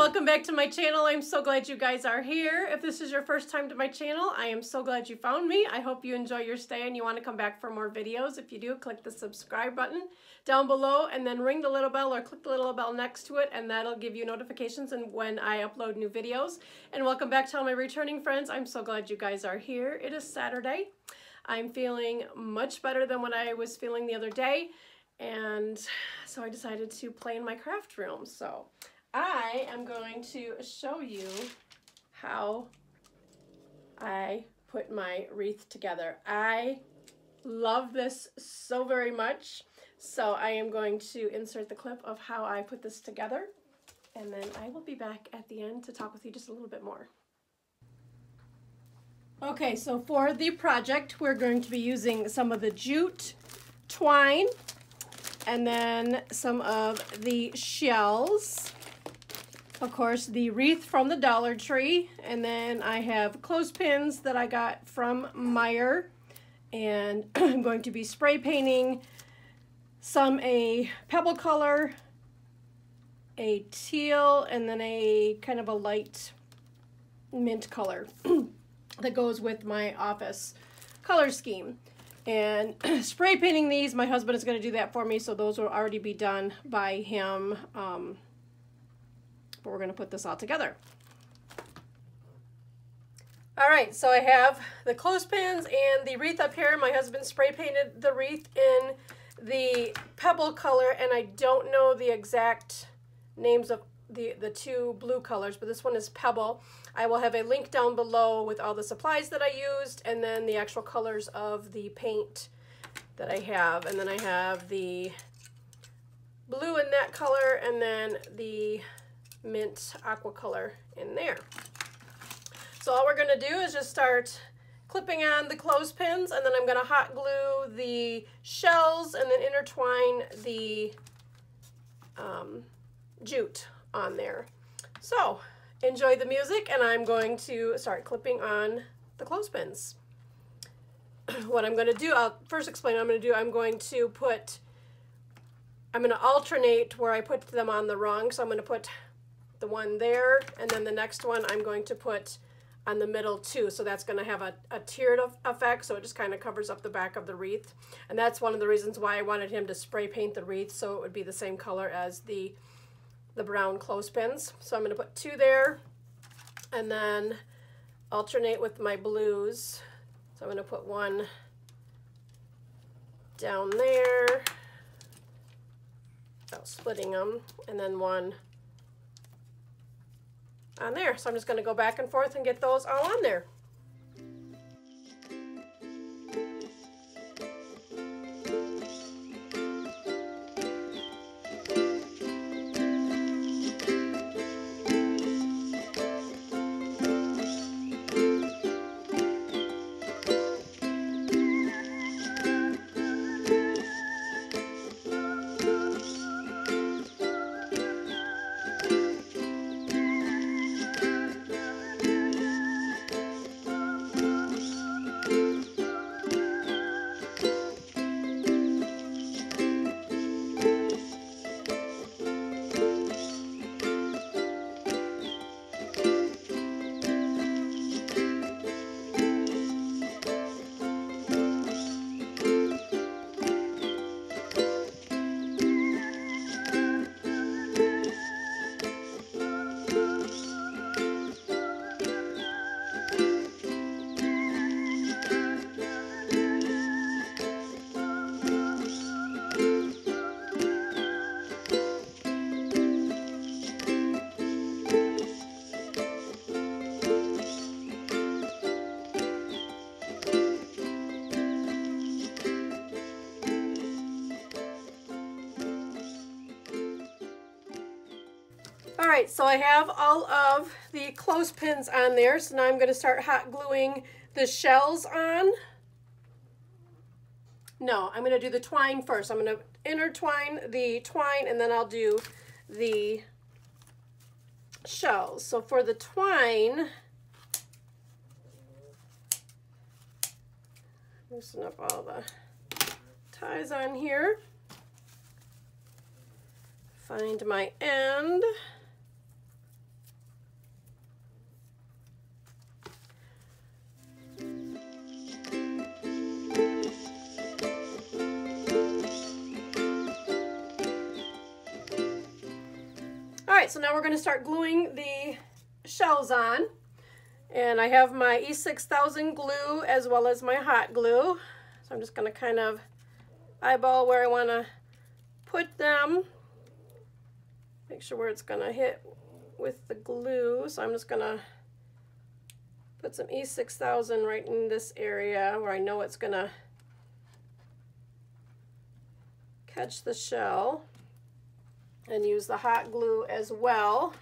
Welcome back to my channel. I'm so glad you guys are here. If this is your first time to my channel, I am so glad you found me. I hope you enjoy your stay and you want to come back for more videos. If you do, click the subscribe button down below and then ring the little bell or click the little bell next to it, and that'll give you notifications and when I upload new videos. And welcome back to all my returning friends. I'm so glad you guys are here. It is Saturday. I'm feeling much better than what I was feeling the other day, and so I decided to play in my craft room. So I am going to show you how I put my wreath together. I love this so very much. So I am going to insert the clip of how I put this together, and then I will be back at the end to talk with you just a little bit more. Okay, so for the project, we're going to be using some of the jute twine and then some of the shells. Of course, the wreath from the Dollar Tree, and then I have clothespins that I got from Meijer, and I'm going to be spray painting some a Pebble color, a teal, and then a kind of a light mint color that goes with my office color scheme. And spray painting these, my husband is going to do that for me, so those will already be done by him. But we're going to put this all together. All right, so I have the clothespins and the wreath up here. My husband spray painted the wreath in the Pebble color, and I don't know the exact names of the two blue colors, but this one is Pebble. I will have a link down below with all the supplies that I used and then the actual colors of the paint that I have. And then I have the blue in that color and then the mint aqua color in there. So all we're going to do is just start clipping on the clothespins, and then I'm going to hot glue the shells and then intertwine the jute on there. So enjoy the music, and I'm going to start clipping on the clothespins. What I'm going to do, I'll first explain what I'm going to do. I'm going to alternate where I put them on the rung. So I'm going to put the one there, and then the next one I'm going to put on the middle too. So that's going to have a tiered effect, so it just kind of covers up the back of the wreath. And that's one of the reasons why I wanted him to spray paint the wreath, so it would be the same color as the brown clothespins. So I'm going to put two there and then alternate with my blues. So I'm going to put one down there without splitting them, and then one on there. So I'm just going to go back and forth and get those all on there. So I have all of the clothespins on there, so now I'm going to start hot gluing the shells on. No, I'm going to do the twine first. I'm going to intertwine the twine, and then I'll do the shells. So for the twine, loosen up all the ties on here, find my end. right, so now we're going to start gluing the shells on. And I have my E6000 glue as well as my hot glue. So I'm just going to kind of eyeball where I want to put them. Make sure where it's going to hit with the glue. So I'm just going to put some E6000 right in this area where I know it's going to catch the shell, and use the hot glue as well.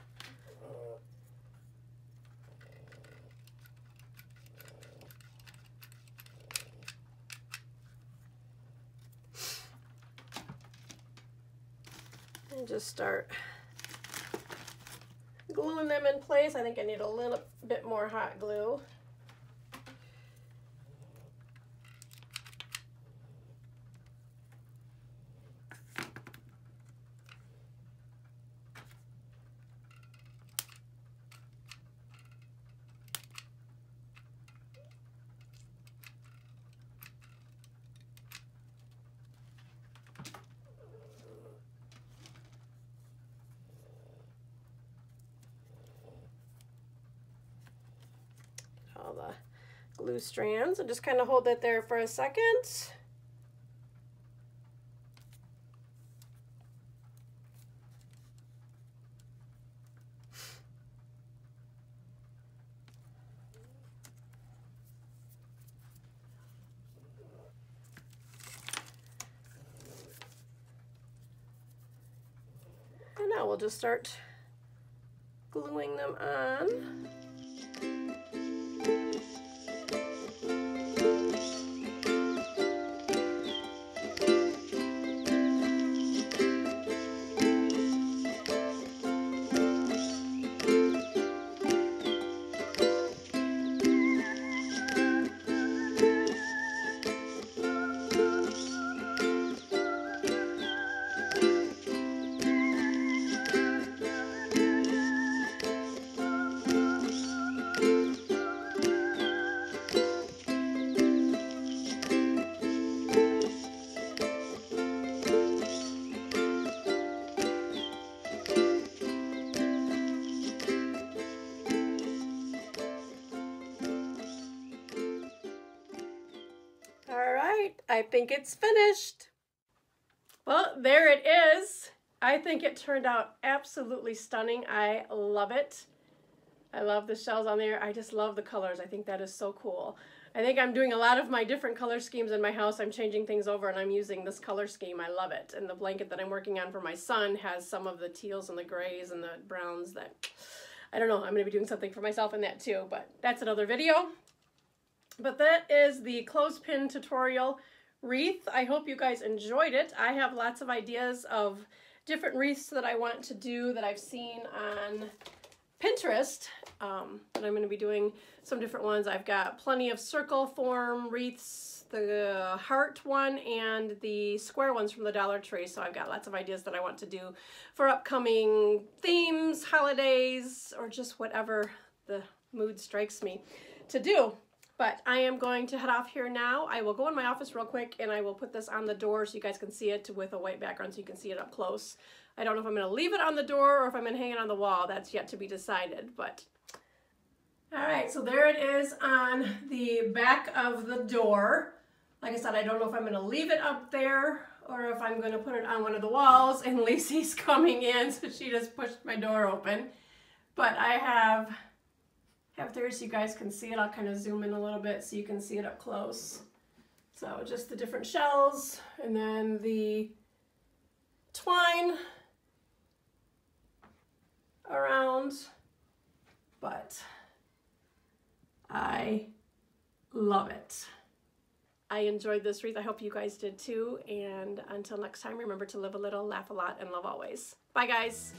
And just start gluing them in place. I think I need a little bit more hot glue. All the glue strands, and just kind of hold that there for a second. And now we'll just start gluing them on. I think it's finished. Well, there it is. I think it turned out absolutely stunning. I love it. I love the shells on there. I just love the colors. I think that is so cool. I think I'm doing a lot of my different color schemes in my house. I'm changing things over and I'm using this color scheme. I love it. And the blanket that I'm working on for my son has some of the teals and the grays and the browns that, I don't know, I'm gonna be doing something for myself in that too, but that's another video. But that is the clothespin tutorial wreath. I hope you guys enjoyed it. I have lots of ideas of different wreaths that I want to do that I've seen on Pinterest, and I'm going to be doing some different ones. I've got plenty of circle form wreaths, the heart one and the square ones from the Dollar Tree, so I've got lots of ideas that I want to do for upcoming themes, holidays, or just whatever the mood strikes me to do. But I am going to head off here now. I will go in my office real quick and I will put this on the door so you guys can see it with a white background so you can see it up close. I don't know if I'm gonna leave it on the door or if I'm gonna hang it on the wall. That's yet to be decided, but. All right, so there it is on the back of the door. Like I said, I don't know if I'm gonna leave it up there or if I'm gonna put it on one of the walls, and Lacey's coming in, so she just pushed my door open. But I have there so you guys can see it. I'll kind of zoom in a little bit so you can see it up close. So just the different shells and then the twine around, but I love it. I enjoyed this wreath. I hope you guys did too. And until next time, remember to live a little, laugh a lot, and love always. Bye guys.